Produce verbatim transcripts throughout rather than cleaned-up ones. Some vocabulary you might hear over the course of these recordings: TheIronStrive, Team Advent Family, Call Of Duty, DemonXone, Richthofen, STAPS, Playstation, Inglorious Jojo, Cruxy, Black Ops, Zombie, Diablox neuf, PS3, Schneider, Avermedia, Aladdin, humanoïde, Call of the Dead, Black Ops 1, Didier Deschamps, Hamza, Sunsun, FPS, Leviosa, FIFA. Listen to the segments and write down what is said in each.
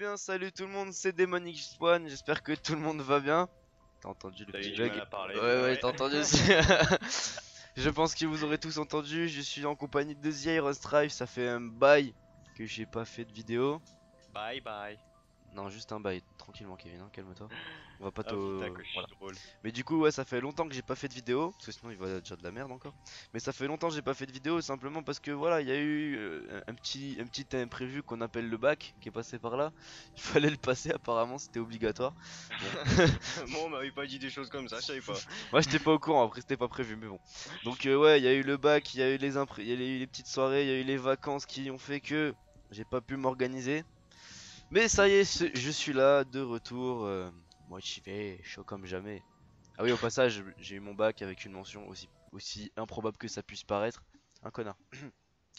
bien, salut tout le monde, c'est DemonXone, j'espère que tout le monde va bien. T'as entendu le petit bug? Ouais, ouais, ouais. T'as entendu aussi. Je pense que vous aurez tous entendu, je suis en compagnie de TheIronStrive, ça fait un bail que j'ai pas fait de vidéo. Bye bye. Non, juste un bail, tranquillement Kevin, hein, calme-toi. On va pas ah, te... putain, que je voilà. suis drôle. Mais du coup, ouais, ça fait longtemps que j'ai pas fait de vidéo, parce que sinon il va déjà de la merde encore. Mais ça fait longtemps que j'ai pas fait de vidéo, simplement parce que voilà, il y a eu euh, un petit un petit imprévu qu'on appelle le bac, qui est passé par là. Il fallait le passer, apparemment, c'était obligatoire. Bon, bon on m'avait pas dit des choses comme ça, je savais pas. Moi j'étais pas au courant, après c'était pas prévu, mais bon. Donc euh, ouais, il y a eu le bac, il y a eu les impré... y a eu les petites soirées, il y a eu les vacances qui ont fait que j'ai pas pu m'organiser. Mais ça y est, je suis là, de retour, euh, motivé, chaud comme jamais. Ah oui, au passage, j'ai eu mon bac avec une mention aussi, aussi improbable que ça puisse paraître. Un connard.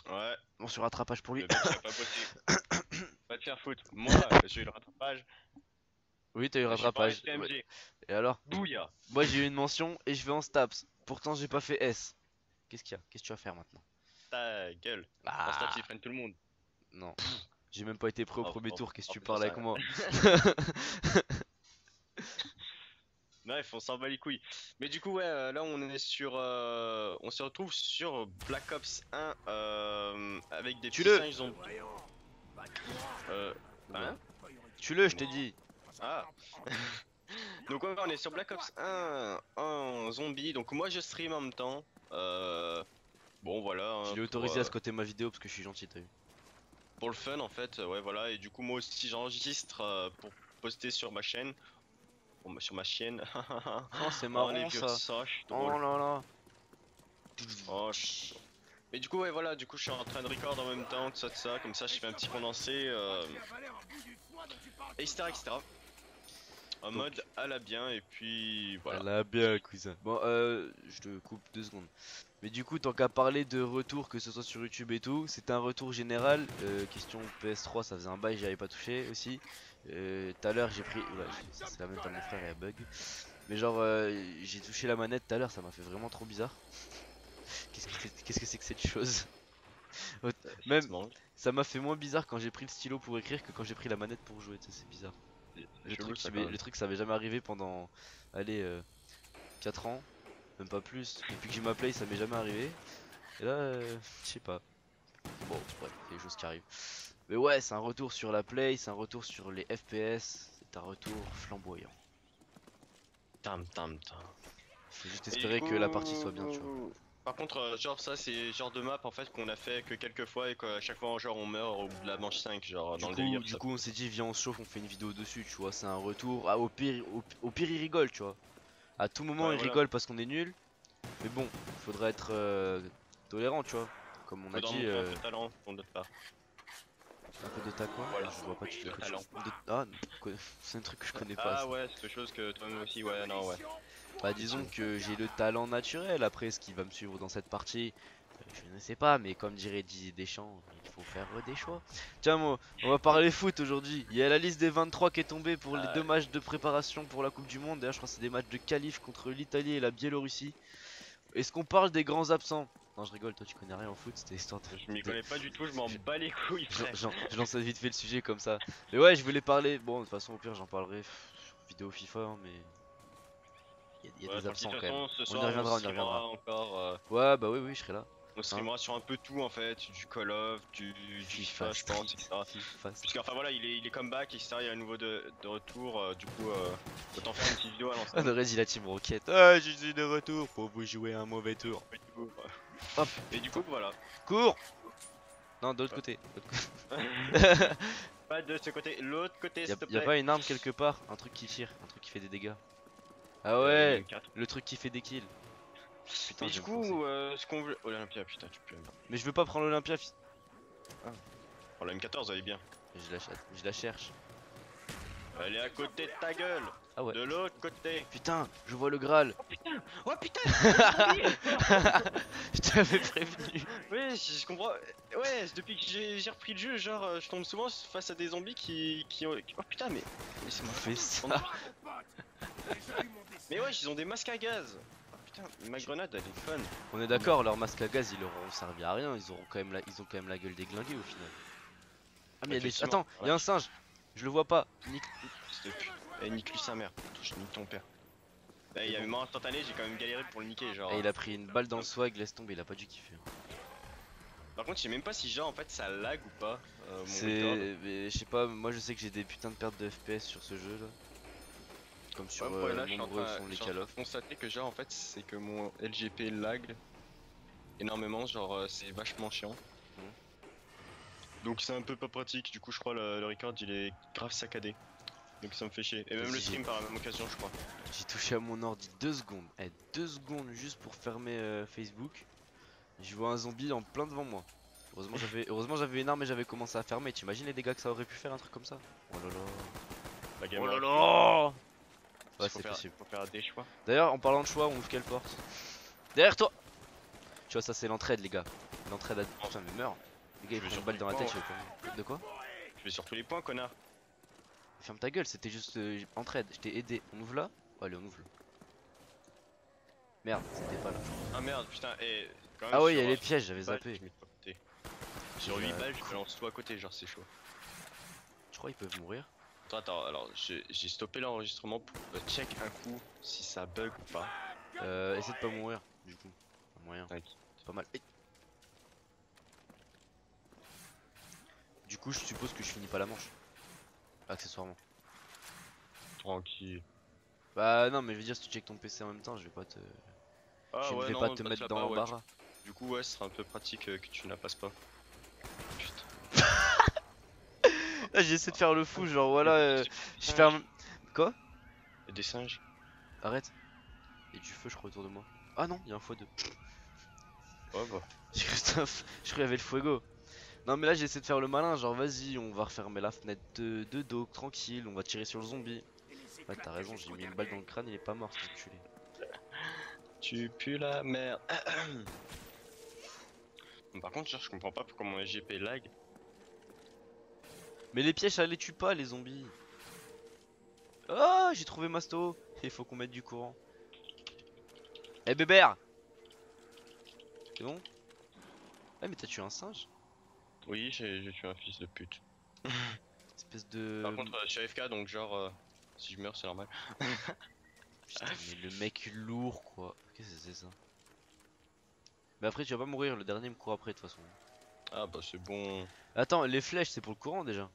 Ouais. Bon, sur rattrapage pour lui. Mec, pas possible. Va te faire foutre. Moi, j'ai eu le rattrapage. Oui, t'as eu le rattrapage. Ouais. Et alors? Bouya. Moi, j'ai eu une mention et je vais en STAPS. Pourtant, j'ai pas fait S. Qu'est-ce qu'il y a? Qu'est-ce que tu vas faire maintenant? Ta gueule. Ah. En STAPS, ils prennent tout le monde. Non. J'ai même pas été prêt au oh, premier oh, tour, qu'est-ce que oh, tu parles avec moi? Bref, on s'en bat les couilles. Mais du coup, ouais, là on est sur. Euh, on se retrouve sur Black Ops un euh, avec des tu petits singes zombies. Euh. Hein? Tue-le, je t'ai dit. Ah. Donc, ouais, on est sur Black Ops un en zombie. Donc, moi je stream en même temps. Euh. Bon, voilà. Je l'ai autorisé euh... à ce côté de ma vidéo parce que je suis gentil, t'as vu. Pour le fun en fait, ouais voilà, et du coup moi aussi j'enregistre euh, pour poster sur ma chaîne. Bon, sur ma chaîne. Oh c'est marrant oh, ça. Ça oh là là. Oh, je... Mais du coup ouais voilà, du coup je suis en train de record en même temps, tout ça, tout ça, comme ça je fais un petit condensé, euh... etc etc. En Donc. Mode à la bien et puis voilà. À la bien cousin. Bon euh, je te coupe deux secondes. Mais du coup, tant qu'à parler de retour, que ce soit sur YouTube et tout, c'est un retour général. Euh, question P S trois, ça faisait un bail, j'y avais pas touché aussi. Tout euh, à l'heure, j'ai pris. Oula, c'est la même temps, mon frère, il y a bug. Mais genre, euh, j'ai touché la manette tout à l'heure, ça m'a fait vraiment trop bizarre. Qu'est-ce que c'est qu'est-ce que c'est que cette chose? Même, ça m'a fait moins bizarre quand j'ai pris le stylo pour écrire que quand j'ai pris la manette pour jouer, c'est bizarre. Le truc, ça le truc, ça m'avait jamais arrivé pendant. Allez, euh, quatre ans. Même pas plus, depuis que j'ai ma play ça m'est jamais arrivé. Et là euh, je sais pas. Bon bref, c'est des choses qui arrivent. Mais ouais, c'est un retour sur la play, c'est un retour sur les F P S, c'est un retour flamboyant. Tam tam tam. Faut juste espérer que la partie soit bien, tu vois. Par contre genre ça c'est genre de map en fait qu'on a fait que quelques fois et qu'à chaque fois genre on meurt au bout de la manche cinq genre dans le délire. Du coup on s'est dit viens on se chauffe, on fait une vidéo dessus tu vois, c'est un retour. Ah au pire au, au pire il rigole tu vois. À tout moment ouais, il voilà. rigole parce qu'on est nul. Mais bon, faudra être euh, tolérant tu vois. Comme on Faut a dit euh... un peu de talent, on ne pas. Un peu de ta quoi voilà. Je vois pas oui, de talent. De... Ah, c'est un truc que je connais pas. Ah ça. Ouais, c'est quelque chose que toi-même aussi ouais, non ouais. Bah disons que j'ai le talent naturel, après ce qui va me suivre dans cette partie, je ne sais pas, mais comme dirait Didier Deschamps, il faut faire des choix. Tiens moi, on va parler foot aujourd'hui. Il y a la liste des vingt-trois qui est tombée pour les euh... deux matchs de préparation pour la Coupe du Monde. D'ailleurs je crois que c'est des matchs de qualif contre l'Italie et la Biélorussie. Est-ce qu'on parle des grands absents? Non je rigole, toi tu connais rien en foot, c'était histoire de... Je m'y connais pas du tout, je m'en bats les couilles frère. Je lance vite fait le sujet comme ça. Mais ouais je voulais parler, bon de toute façon au pire j'en parlerai vidéo FIFA hein, mais... Il y a, y a ouais, des absents quand même, on y reviendra, on y reviendra encore, euh... Ouais bah oui oui je serai là. On streamera hein sur un peu tout en fait, du Call of, du, du FIFA, FIFA je pense, et cetera. Puisqu'enfin voilà, il est, il est comeback, et cetera. Il y a un nouveau de, de retour, euh, du coup, euh, autant faire une petite vidéo à l'ensemble. On aurait dit la Team Rocket. Ah, je suis de retour pour vous jouer un mauvais tour. Et du coup, euh... Hop. Et du coup voilà. Cours. Non, de l'autre ouais. côté. Pas de ce côté, l'autre côté s'il te plaît. Y'a pas une arme quelque part, un truc qui tire, un truc qui fait des dégâts. Ah ouais, euh, le truc qui fait des kills. Putain, mais du coup, euh, ce qu'on veut. Olympia, putain, tu peux. Mais je veux pas prendre l'Olympia. Ah. Oh, la M quatorze, elle est bien. Je la, je la cherche. Elle est à côté de ta gueule. Ah ouais. De l'autre côté. Putain, je vois le Graal. Oh putain, oh putain. Je t'avais prévenu. Ouais, je comprends. Ouais, depuis que j'ai repris le jeu, genre, je tombe souvent face à des zombies qui. qui ont... Oh putain, mais. Mais c'est mon fils. Mais ouais, ils ont des masques à gaz. Putain, ma grenade elle est fun. On est d'accord, leur masque à gaz ils leur ont servi à rien, ils auront quand même la, ils ont quand même la gueule déglinguée au final. Ah mais il y a des... Attends, il y a un singe. Je le vois pas. Nique. S'il te pue. Eh, nique lui sa mère. Touche, nique ton père. Là, il y a eu mort instantanée, j'ai quand même galéré pour le niquer. Genre. Et il a pris une balle dans le swag, laisse tomber, il a pas dû kiffer. Par contre, je sais même pas si genre en fait ça lag ou pas. Euh, c'est. Je sais pas, moi je sais que j'ai des putains de pertes de F P S sur ce jeu là. Comme sur ouais, euh, là, nombreux sont les Call of. Constater que genre en fait c'est que mon L G P lag énormément, genre c'est vachement chiant. Mmh. Donc c'est un peu pas pratique, du coup je crois le, le record il est grave saccadé. Donc ça me fait chier. Et même le stream par la même occasion je crois. J'ai touché à mon ordi deux secondes. Eh, deux secondes juste pour fermer euh, Facebook. Je vois un zombie en plein devant moi. Heureusement j'avais heureusement j'avais une arme et j'avais commencé à fermer. T'imagines les dégâts que ça aurait pu faire un truc comme ça? Oh la la. La game. Oh la la. Ouais, c'est possible. Faut faire des choix. D'ailleurs en parlant de choix, on ouvre quelle porte? Derrière toi. Tu vois ça c'est l'entraide les gars. L'entraide à... Oh, putain mais meurs. Les gars ils prennent une balle dans la tête, je sais pas. De quoi? Je vais sur tous les points connard. Ferme ta gueule, c'était juste euh, entraide, je t'ai aidé. On ouvre là? Oh, allez on ouvre là. Merde, c'était pas là. Ah merde putain et... Quand même, ah oui, il y a les pièges, j'avais zappé. Sur huit balles, je balance tout à côté, genre c'est chaud. Tu crois ils peuvent mourir? Attends, attends, alors j'ai stoppé l'enregistrement pour euh, check un coup si ça bug ou pas. Euh, essaie de pas mourir, du coup. Moyen. Ouais. C'est pas mal. Et... Du coup, je suppose que je finis pas la manche. Accessoirement. Tranquille. Bah non, mais je veux dire, si tu check ton P C en même temps, je vais pas te. Ah, je ouais, ne vais non, pas te mettre dans l'embarras. Ouais, tu... Du coup, ouais, ce sera un peu pratique euh, que tu ne la passes pas. Putain. Là, j'ai essayé de faire le fou, genre voilà. Euh, je ferme. Quoi? Il y a des singes. Arrête. Il y a du feu, je crois, autour de moi. Ah non, il y a un fois deux. Oh bah. J'ai cru que je croyais avait le fuego. Non, mais là, j'ai essayé de faire le malin, genre vas-y, on va refermer la fenêtre de, de dos, tranquille, on va tirer sur le zombie. Ouais, t'as raison, j'ai mis une balle dans le crâne, il est pas mort, cet enculé. Tu pues la merde. Par contre, genre, je comprends pas pourquoi mon L G P lag. Mais les pièges, ça les tue pas, les zombies. Oh, j'ai trouvé Masto. Il faut qu'on mette du courant. Eh hey, bébert. C'est bon? Ah, mais t'as tué un singe? Oui, j'ai tué un fils de pute. Espèce de. Par contre, euh, je suis A F K, donc genre, euh, si je meurs, c'est normal. Putain, mais le mec lourd quoi. Qu'est-ce que c'est ça? Mais après tu vas pas mourir, le dernier me court après de toute façon. Ah bah c'est bon. Attends, les flèches c'est pour le courant déjà?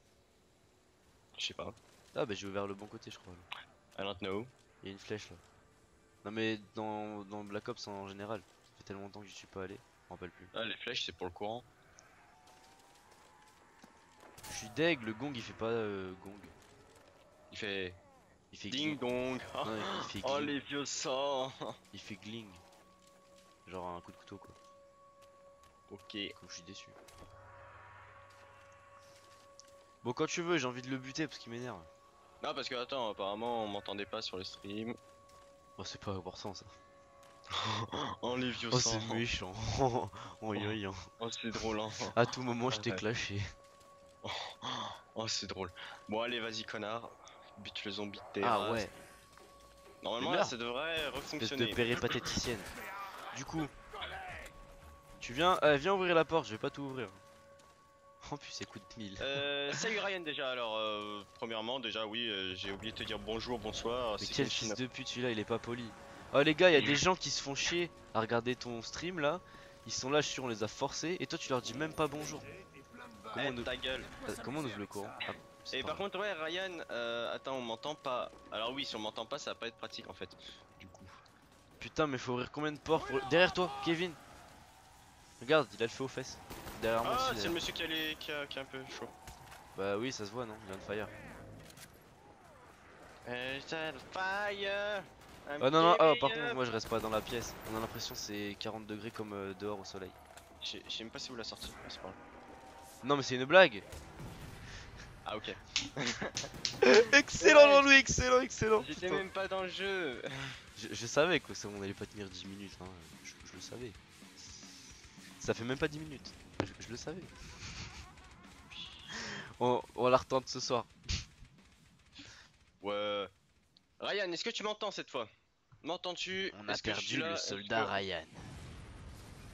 Je sais pas. Ah bah j'ai ouvert le bon côté je crois là. I don't know. Il y a une flèche là. Non mais dans, dans Black Ops en général. Ça fait tellement longtemps que j'y suis pas allé, je m'en rappelle plus. Ah les flèches c'est pour le courant. Je suis deg, le gong il fait pas euh, gong. Il fait... Il fait ding gling. Dong. Non, il fait gling. Oh les vieux sang. Il fait gling. Genre un coup de couteau quoi. Ok. Comme je suis déçu. Bon quand tu veux, j'ai envie de le buter parce qu'il m'énerve. Non parce que attends, apparemment on m'entendait pas sur le stream. Oh c'est pas important ça. Oh les vieux sang. Oh c'est méchant. Oh, oh, oh, oh c'est drôle hein. À tout moment je t'ai clashé. Oh, oh c'est drôle. Bon allez vas-y connard. Bute le zombie de terre. Ah ouais. Normalement là ça devrait refonctionner. Espèce de péripatéticienne. Du coup, tu viens, euh, viens ouvrir la porte, je vais pas tout ouvrir. En plus écoute mille. Euh, salut Ryan déjà, alors euh, premièrement déjà oui, euh, j'ai oublié de te dire bonjour, bonsoir. Mais quel fils de pute celui-là, il est pas poli. Oh les gars, il y a des gens qui se font chier à regarder ton stream là. Ils sont là, je suis, on les a forcés et toi tu leur dis même pas bonjour. Comment, hey, on, ta gueule. Euh, comment on ouvre le courant? Ah. Et par contre ouais Ryan, euh, attends on m'entend pas. Alors oui si on m'entend pas ça va pas être pratique en fait. Du coup. Putain mais faut ouvrir combien de portes pour... Derrière toi Kevin. Regarde il a le feu aux fesses. Derrière moi ah, aussi. Ah c'est le monsieur qui a, les... qui, a... qui a un peu chaud. Bah oui ça se voit non, il a un fire. Fire. I'm oh non non oh, par contre moi je reste pas dans la pièce. On a l'impression c'est quarante degrés comme euh, dehors au soleil. Je sais même pas si vous la sortie ah, c'est pas là. Non mais c'est une blague. Ah ok. Excellent ouais. Jean-Louis, excellent, excellent. J'étais même pas dans le jeu. je, je savais que on allait pas tenir dix minutes, hein. je, je le savais. Ça fait même pas dix minutes, je, je le savais. on, on la retente ce soir. Ouais. Ryan, est-ce que tu m'entends cette fois? M'entends-tu? On a perdu le soldat Ryan.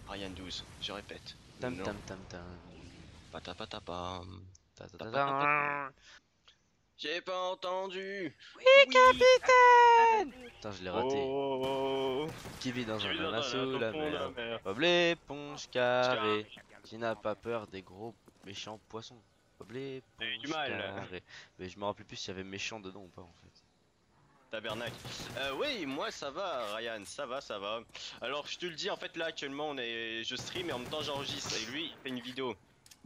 Ryan douze, je répète. Tam tam tam tam. Patapatapam. J'ai pas entendu. Oui, oui capitaine. Putain, je l'ai raté. Oh, oh, oh. Qui vit dans un anasau la mer. Bob l'éponge carré. Qui n'a pas peur des gros méchants poissons. Bob l'éponge du mal. Carré. Mais je me rappelle plus s'il y avait méchant dedans ou pas en fait. Tabernacle. Euh, oui, moi ça va, Ryan, ça va, ça va. Alors je te le dis, en fait là actuellement on est, je stream et en même temps j'enregistre et lui il fait une vidéo.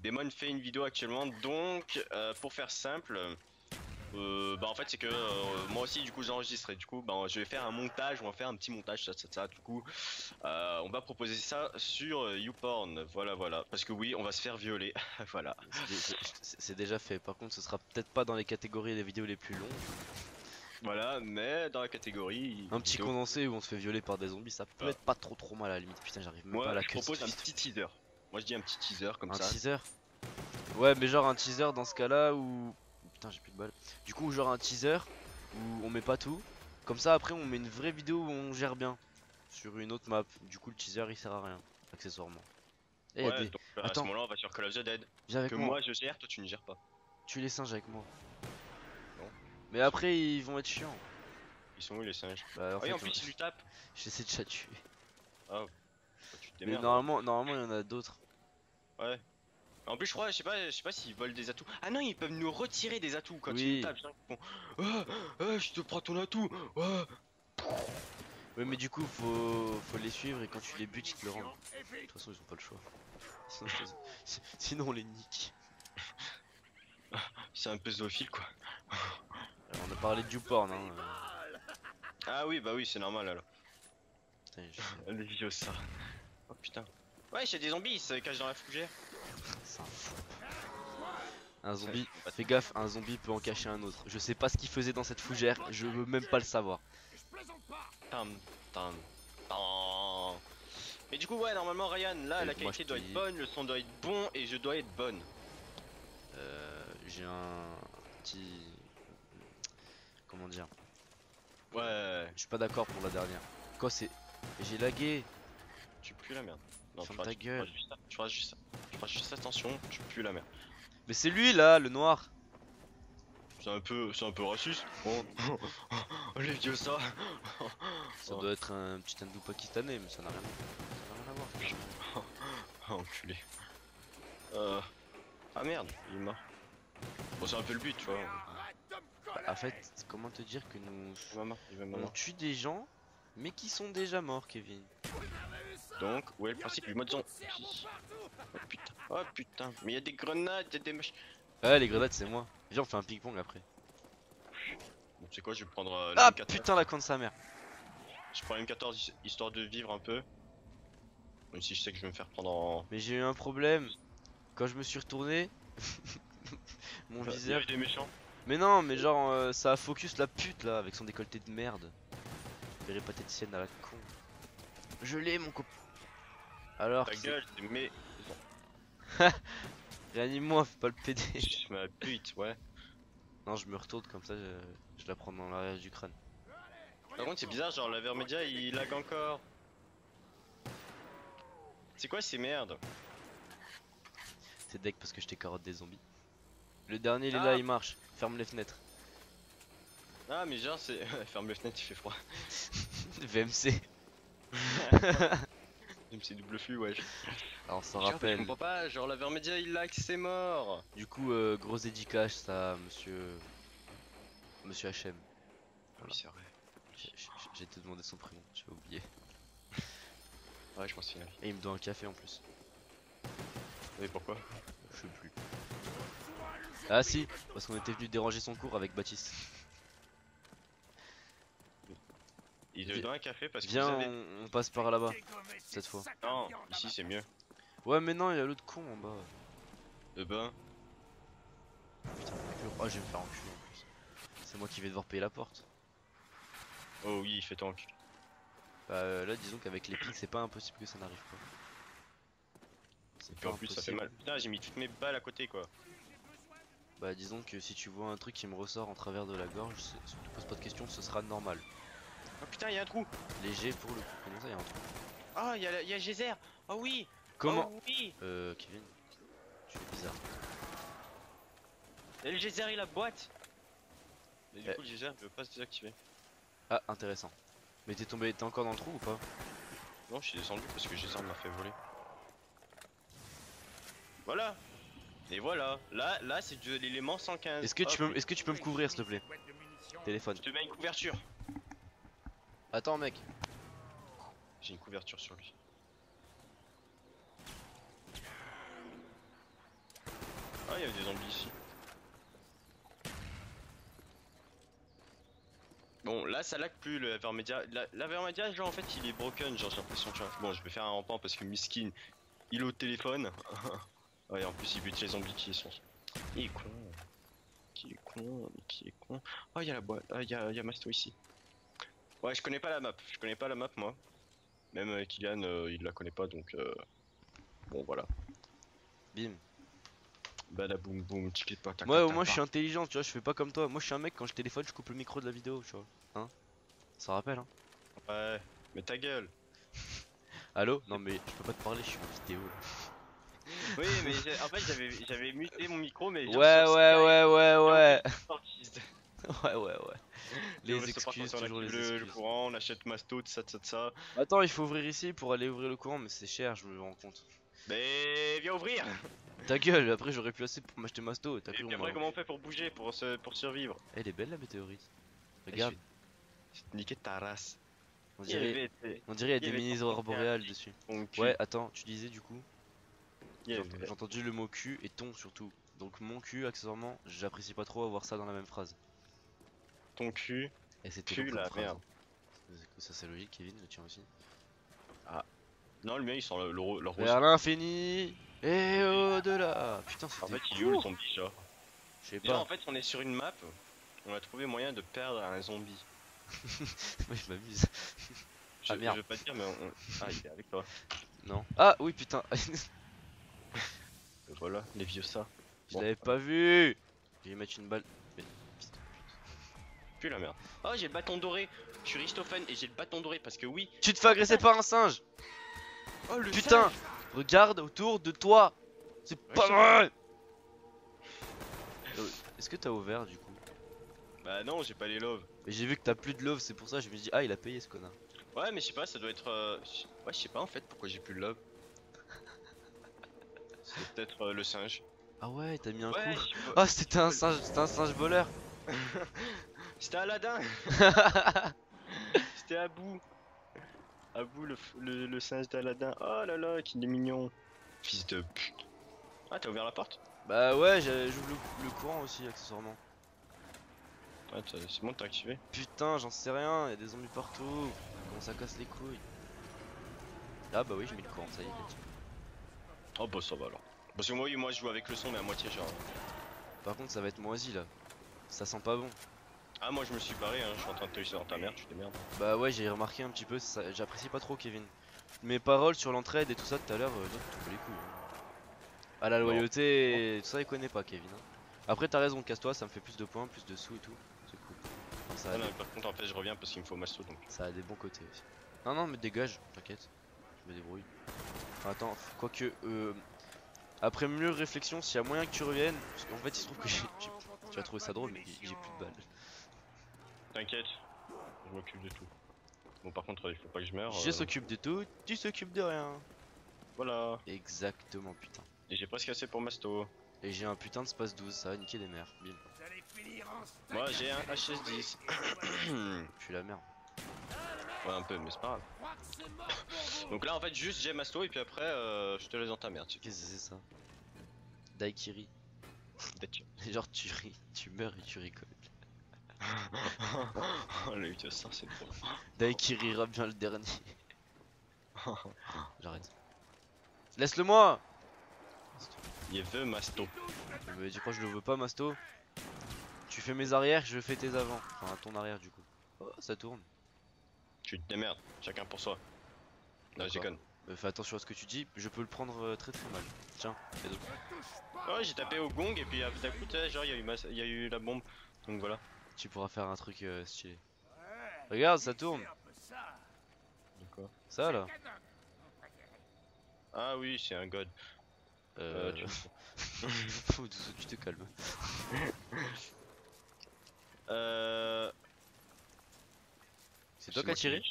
Demon fait une vidéo actuellement, donc euh, pour faire simple, euh, bah en fait c'est que euh, moi aussi du coup j'enregistre et du coup bah, je vais faire un montage, on va faire un petit montage, ça, ça, ça. Du coup, euh, on va proposer ça sur YouPorn, voilà, voilà. Parce que oui, on va se faire violer, voilà. C'est déjà fait. Par contre, ce sera peut-être pas dans les catégories des vidéos les plus longues. Voilà, mais dans la catégorie. Un petit vidéo condensé où on se fait violer par des zombies, ça peut ah. être pas trop trop mal à la limite. Putain, j'arrive même moi, pas à la queue. Je propose un petit teaser. Moi je dis un petit teaser comme un ça. Un teaser? Ouais, mais genre un teaser dans ce cas là où. Putain, j'ai plus de balles. Du coup, genre un teaser où on met pas tout. Comme ça, après, on met une vraie vidéo où on gère bien. Sur une autre map. Du coup, le teaser il sert à rien, accessoirement. Et ouais, des... donc, attends, à ce moment là, on va sur Call of the Dead. Viens avec que moi. moi je gère, toi tu ne gères pas. Tu les singes avec moi. Mais après ils vont être chiants. Ils sont où les singes? Bah en, oui, fait, en plus tu tapes. J'essaie de chatuer. Oh. Tu te démerdes. Mais normalement, normalement il y en a d'autres. Ouais. En plus je crois, je sais pas, je sais pas s'ils volent des atouts. Ah non, ils peuvent nous retirer des atouts quand oui. ils tapent. Bon. Oh, oh, je te prends ton atout. Oh. Ouais mais du coup faut, faut les suivre et quand tu les butes ils te le rendent. De toute façon ils ont pas le choix. Sinon, sinon on les nique. C'est un pédophile quoi. On a parlé du porn hein. Ah oui bah oui c'est normal alors. Les vidéos ça. Oh putain. Ouais j'ai des zombies, ils se cachent dans la fougère. C'est un fou. Un zombie, ouais, fais gaffe, un zombie peut en cacher un autre. Je sais pas ce qu'il faisait dans cette fougère, je veux même pas le savoir. Tam, tam, tam. Mais du coup ouais normalement Ryan là et la qualité doit être bonne, le son doit être bon et je dois être bonne. Euh, j'ai un petit... Comment dire? Ouais. Je suis pas d'accord pour la dernière. Quoi c'est? J'ai lagué. Tu pues la merde. Non, ferme ta gueule. Tu feras juste ça. Tu feras juste attention. Tu pues la merde. Mais c'est lui là, le noir. C'est un peu, c'est un peu raciste. Bon. Les vieux ça. Ça doit être un petit hindou pakistanais, mais ça n'a rien. Ça n'a rien à voir. Enculé. Euh. Ah merde, il est mort. Bon c'est un peu le but tu vois. En fait, comment te dire que nous on tue des gens mais qui sont déjà morts, Kevin. Donc, où est le principe du mode zombie? Oh putain, oh putain, mais y'a des grenades, y'a des machins. Ah, les grenades, c'est moi. Viens, on fait un ping-pong après. Bon, c'est quoi, je vais prendre euh, la ah, M quatorze. Putain, la con de sa mère. Je prends la M quatorze histoire de vivre un peu. Même si je sais que je vais me faire prendre en. Mais j'ai eu un problème. Quand je me suis retourné, mon ah, viseur. Il y a des méchants. Mais non, mais genre euh, ça a focus la pute là avec son décolleté de merde. Verrez patéticienne à la con. Je l'ai mon copain. Alors. Ta gueule, mais. Réanime-moi, fais pas le P D. Je me pute, ouais. Non, je me retourne comme ça, je, je la prends dans l'arrière du crâne. Par contre, c'est bizarre, genre la Avermedia il lag encore. C'est quoi ces merdes? C'est deck parce que je t'ai carotte des zombies. Le dernier il est ah. là, il marche. Ferme les fenêtres. Ah mais genre c'est... Ferme les fenêtres, il fait froid. V M C. V M C double flux, ouais. Alors on s'en rappelle. Je comprends pas, genre la Vermedia il lag, c'est mort. Du coup, euh, gros dédicace ça, monsieur... Monsieur H M. Voilà. Oui c'est vrai. J'ai te demandé son prénom, j'ai oublié. Ouais je pense final. Et il me doit un café en plus. Et pourquoi? Je sais plus. Ah si, parce qu'on était venu déranger son cours avec Baptiste. Il te donne un café parce que viens, vous avez... on, on passe par là-bas cette fois. Non, ici c'est mieux. Ouais mais non, il y a l'autre con en bas. Eh ben. Putain, oh je vais me faire enculer en plus. C'est moi qui vais devoir payer la porte. Oh oui, fais-toi enculer. Bah euh, là disons qu'avec les pics c'est pas impossible que ça n'arrive pas. C'est pas en plus impossible. Ça fait mal. Putain, j'ai mis toutes mes balles à côté quoi. Bah disons que si tu vois un truc qui me ressort en travers de la gorge, si tu te poses pas de questions, ce sera normal. Oh putain, y'a un trou. Léger pour le coup. Comment ça y'a un trou? Oh y'a y'a geyser. Oh oui. Comment? Oh, oui. Euh Kevin, tu es bizarre. Y'a le geyser et la boîte. Mais du eh. coup, le geyser ne peut pas se désactiver. Ah, intéressant. Mais t'es tombé, t'es encore dans le trou ou pas? Non, je suis descendu parce que le geyser m'a fait voler. Voilà. Et voilà, là, là c'est de l'élément cent quinze. Est-ce que, est que tu peux me couvrir s'il te plaît? Téléphone. Je te mets une couverture. Attends mec. J'ai une couverture sur lui. Ah il y avait des zombies ici. Bon là ça lag plus le Avermedia. L'Avermedia genre en fait il est broken, genre j'ai l'impression tu vois. Bon je vais faire un rampant parce que miskin il est au téléphone. Ouais, en plus il bute les zombies qui sont. Il est con. Qui est con, qui est con. Oh, y'a la boîte, ah, y'a y'a Masto ici. Ouais, je connais pas la map, je connais pas la map moi. Même euh, Kylian euh, il la connaît pas donc. Euh... Bon, voilà. Bim. Badaboum boum, ticket pas. Ouais, au moins je suis intelligent, tu vois, je fais pas comme toi. Moi je suis un mec, quand je téléphone, je coupe le micro de la vidéo, tu vois. Hein? Ça rappelle, hein? Ouais, mais ta gueule. Allô? Non, mais je peux pas te parler, je suis en vidéo là. Oui mais en fait j'avais muté mon micro mais... Ouais ouais ouais ouais ouais. Ouais ouais ouais. Les excuses, toujours les excuses. Le courant, on achète Masto, tout ça, tout ça. Attends il faut ouvrir ici pour aller ouvrir le courant mais c'est cher je me rends compte. Mais viens ouvrir. Ta gueule, après j'aurais pu assez pour m'acheter Masto. Et puis après comment on fait pour bouger, pour survivre? Elle est belle la météorite. Regarde. C'est niqué ta race. On dirait il y a des mini aurores boréales dessus. Ouais attends tu disais du coup. Yeah, j'ai entendu le mot cul et ton surtout. Donc mon cul accessoirement j'apprécie pas trop avoir ça dans la même phrase. Ton cul. Et c'était la phrase. Merde. Ça c'est logique Kevin, le tien aussi. Ah. Non le mien il sent le, le, le rose. Vers l'infini et au-delà. Putain c'est. En fait il est où le zombie déjà? Je sais pas. Là, en fait on est sur une map, on a trouvé moyen de perdre un zombie. Moi je m'amuse. Je, ah, merde. Je veux pas dire mais on... Ah il est avec toi. Non. Ah oui putain. Voilà, les vieux ça. Je bon. L'avais pas vu. Je vais mettre une balle. Mais... Putain la merde. Oh j'ai le bâton doré. Je suis Richthofen et j'ai le bâton doré parce que oui. Tu te fais agresser par un singe. Oh le putain singe. Regarde autour de toi. C'est ouais, pas vrai. Est-ce que t'as ouvert du coup? Bah non j'ai pas les loves. J'ai vu que t'as plus de love c'est pour ça je me dis ah il a payé ce connard. Ouais mais je sais pas ça doit être euh... Ouais je sais pas en fait pourquoi j'ai plus de love. C'est peut-être euh, le singe. Ah ouais t'as mis un ouais, coup je... Ah c'était un singe, c'était un singe voleur. C'était Aladdin. C'était Abou. Abou le, le, le singe d'Aladdin. Oh là là qu'il est mignon. Fils de pute. Ah t'as ouvert la porte? Bah ouais j'ouvre le, le courant aussi accessoirement. Ouais c'est bon t'as activé. Putain j'en sais rien, y'a des zombies partout. Comment ça casse les couilles. Ah bah oui j'ai mis le courant ça y est. Oh bah ça va alors. Parce que moi, moi je joue avec le son mais à moitié genre. Par contre ça va être moisi là. Ça sent pas bon. Ah moi je me suis barré hein, je suis en train de te laisser dans ta merde, tu démerdes. Bah ouais j'ai remarqué un petit peu, ça... j'apprécie pas trop Kevin. Mes paroles sur l'entraide et tout ça tout à l'heure, euh, tu te les couilles. Hein. Ah la loyauté, bon. Tout ça il connaît pas Kevin. Hein. Après t'as raison, casse-toi, ça me fait plus de points, plus de sous et tout. C'est cool. Non, ça ah, non, mais par contre en fait je reviens parce qu'il me faut Masto donc. Ça a des bons côtés aussi. Non non mais dégage, t'inquiète, je me débrouille. Attends, quoique euh, après mieux réflexion, s'il y a moyen que tu reviennes, parce qu'en fait il se trouve que j'ai. Tu vas trouver ça drôle, mais j'ai plus de balles. T'inquiète, je m'occupe de tout. Bon, par contre, il faut pas que je meure. Je euh... s'occupe de tout, tu s'occupes de rien. Voilà. Exactement, putain. Et j'ai presque assez pour Masto. Et j'ai un putain de space douze, ça va niquer des mères. Bim. Moi j'ai un H S dix. Je suis la merde. Ouais, un peu, mais c'est pas grave. Donc là en fait juste j'ai Masto et puis après euh, je te laisse dans ta merde. Qu'est-ce que c'est ça? Daikiri. Genre tu ris, tu meurs et tu rigoles. Le vidéo ça c'est trop. Daikiri rira bien le dernier. J'arrête. Laisse-le moi. Il veut Masto. Mais tu crois que je le veux pas Masto? Tu fais mes arrières, je fais tes avant. Enfin ton arrière du coup. Oh ça tourne. Tu te démerdes, chacun pour soi. Non, j'ai conne. Euh, fais attention à ce que tu dis, je peux le prendre euh, très très mal. Tiens, fais donc. Ouais, j'ai tapé au gong et puis d'un coup, genre, il y, ma... y a eu la bombe. Donc voilà. Tu pourras faire un truc euh, stylé. Regarde, ça tourne. Quoi? Ça là. Ah oui, c'est un god. Euh. euh tu... Faut, tu te calmes. Euh... C'est toi qui as tiré.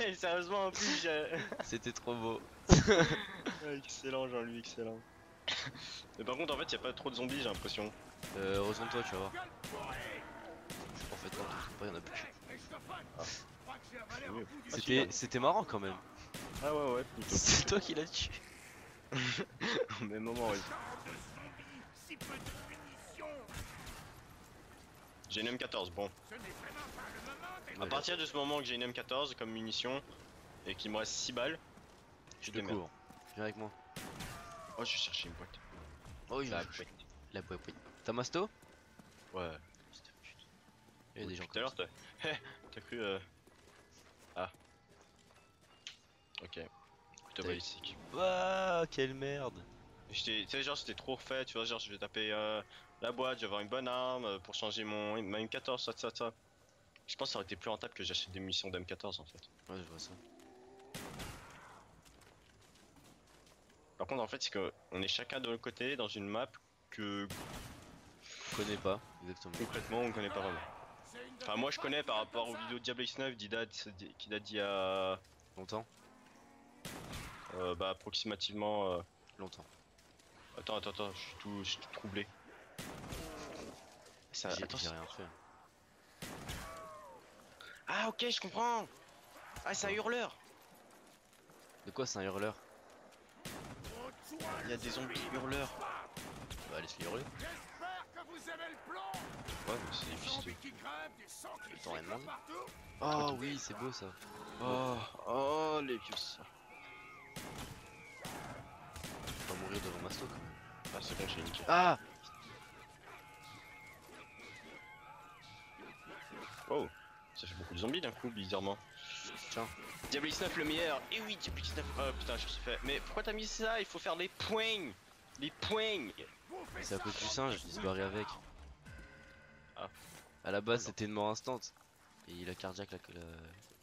Et sérieusement en plus j'ai... C'était trop beau. Excellent Jean-Louis, excellent. Mais par contre en fait y'a pas trop de zombies j'ai l'impression. Euh, ressens-toi tu vas voir. En fait non, pas, y'en a plus. Ah. C'était c'était marrant quand même. Ah ouais ouais. C'est toi qui l'as tué. Au même moment oui. J'ai une M quatorze bon. A partir de ce moment que j'ai une M quatorze comme munition et qu'il me reste six balles, je te cours. Viens avec moi. Oh je cherchais une boîte. Oh il a la boîte. La boîte. T'as masto? Ouais. Y'a des gens tout à l'heure t'as cru euh... Ah. Ok. Écoute pas ici. Wouah quelle merde. Tu sais genre c'était trop refait tu vois genre je vais taper euh, la boîte, je vais avoir une bonne arme pour changer mon ma M quatorze ça ça ça. Je pense que ça aurait été plus rentable que j'achète des munitions d'M quatorze en fait. Ouais je vois ça. Par contre en fait c'est que on est chacun de notre côté dans une map que... On connaît pas exactement. Concrètement on connaît pas vraiment. Enfin moi je connais par rapport aux vidéos de Diablox neuf qui date qui date d'il y a... Longtemps euh, Bah approximativement... Euh... Longtemps. Attends attends attends je suis tout, je suis tout troublé. Ça... J'ai rien fait. Ah ok je comprends. Ah c'est un hurleur. De quoi c'est un hurleur? Il y a des zombies hurleurs. Bah laisse-les hurler. Ouais mais c'est difficile. T'en as demandé. Oh oui c'est beau ça. Oh oh les vieux ça. On va mourir devant Masto quand même. Ah c'est bon j'ai niqué. Ah. Oh. Ça fait beaucoup de zombies d'un coup, bizarrement. Tiens. Diablox neuf le meilleur. Et eh oui, Diablox neuf. Oh putain, je suis fait. Mais pourquoi t'as mis ça? Il faut faire les poings. Les poings. C'est à cause du singe, il se barrait avec. Ah. À la base, c'était une mort instant. Et il a cardiaque la, la,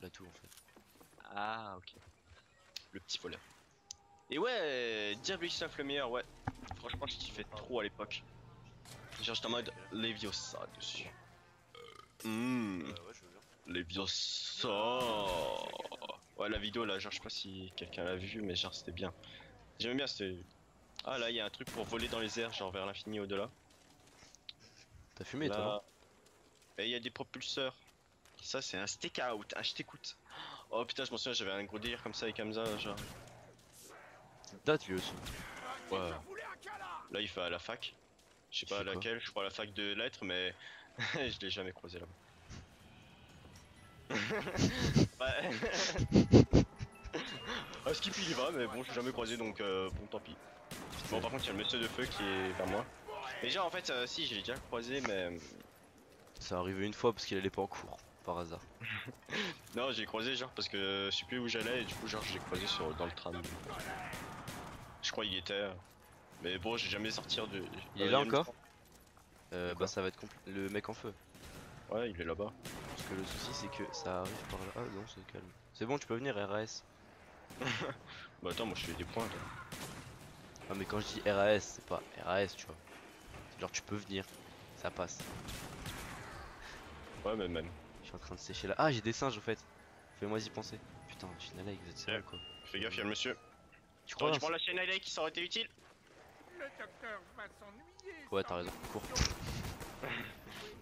la tour en fait. Ah, ok. Le petit voleur. Et ouais, Diablox neuf le meilleur, ouais. Franchement, je kiffais trop à l'époque. Genre, j'étais en mode Leviosa dessus. Mmh. Euh, ouais, je veux. Les Leviosa. Ouais la vidéo là genre je sais pas si quelqu'un l'a vu mais genre c'était bien. J'aimais bien c'était... Ah là il y a un truc pour voler dans les airs genre vers l'infini au-delà. T'as fumé là... toi? Et il y a des propulseurs. Ça c'est un stake out, ah je t'écoute. Oh putain je m'en souviens j'avais un gros délire comme ça avec Hamza genre. Date lui aussi. Ouais. Là il fait à la fac. Je sais pas à laquelle, je crois à la fac de lettres mais je l'ai jamais croisé là-bas. Ah Skippy il va mais bon je l'ai jamais croisé donc euh, bon tant pis. Bon par contre il y a le monsieur de feu qui est vers moi. Et genre en fait euh, si j'ai déjà croisé mais... Ça arrivait une fois parce qu'il allait pas en cours par hasard. Non j'ai croisé genre parce que je sais plus où j'allais et du coup genre j'ai croisé sur, dans le tram. Je crois il était mais bon j'ai jamais sorti de... Il est là encore euh, Bah ça va être compl... le mec en feu. Ouais il est là-bas. Parce que le souci c'est que ça arrive par là. Ah non c'est calme. C'est bon tu peux venir R A S. Bah attends moi je fais des points toi. Ah mais quand je dis R A S c'est pas R A S tu vois. Genre tu peux venir. Ça passe. Ouais mais même. Je suis en train de sécher là. Ah j'ai des singes au fait. Fais-moi y penser. Putain Schneider vous êtes sérieux quoi. Fais gaffe y'a le monsieur. Tu crois que je prends la Schneider qui ça aurait été utile? Le docteur va s'ennuyer. Ouais t'as raison cours.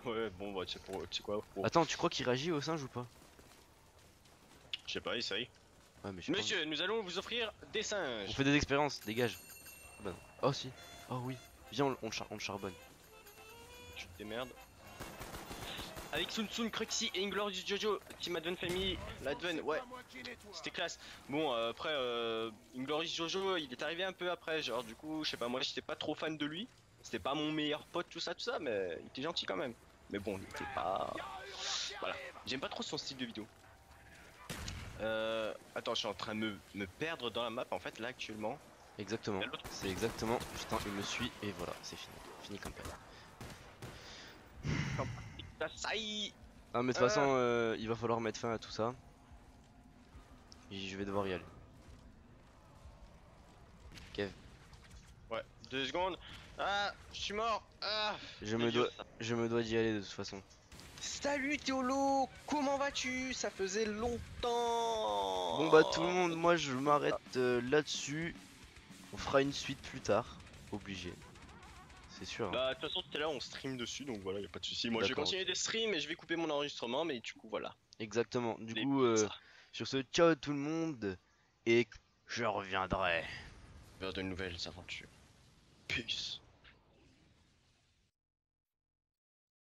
Ouais bon bah tu sais quoi pour... Attends tu crois qu'il réagit au singe ou pas? Je sais pas essaye ouais, mais Monsieur pas... nous allons vous offrir des singes. On fait des expériences dégage. Bah non. Oh si. Oh oui. Viens on, on, char on charbonne. Tu te démerdes. Avec Sunsun, Cruxy et Inglorious Jojo, Team Advent Family, l'Advent, ouais, c'était classe. Bon, euh, après, euh, Inglorious Jojo, il est arrivé un peu après, genre du coup, je sais pas, moi j'étais pas trop fan de lui. C'était pas mon meilleur pote, tout ça, tout ça, mais il était gentil quand même. Mais bon, il était pas... Voilà, j'aime pas trop son style de vidéo. Euh... Attends, je suis en train de me, me perdre dans la map, en fait, là, actuellement. Exactement, c'est exactement, putain, il me suit, et voilà, c'est fini. Fini campagne. Ah mais de toute façon euh, il va falloir mettre fin à tout ça. Et je vais devoir y aller. Ouais, deux secondes. Ah, je suis mort. Ah, je me dois, je me dois d'y aller de toute façon. Salut Théolo, comment vas-tu? Ça faisait longtemps. Bon bah tout le monde, moi je m'arrête euh, là-dessus. On fera une suite plus tard, obligé. C'est sûr. Hein. Bah de toute façon tout à l'heure on stream dessus, donc voilà, y a pas de souci. Moi je vais continuer des streams et je vais couper mon enregistrement, mais du coup voilà. Exactement. Du Les coup, euh, sur ce, ciao tout le monde et je reviendrai vers de nouvelles aventures. Peace.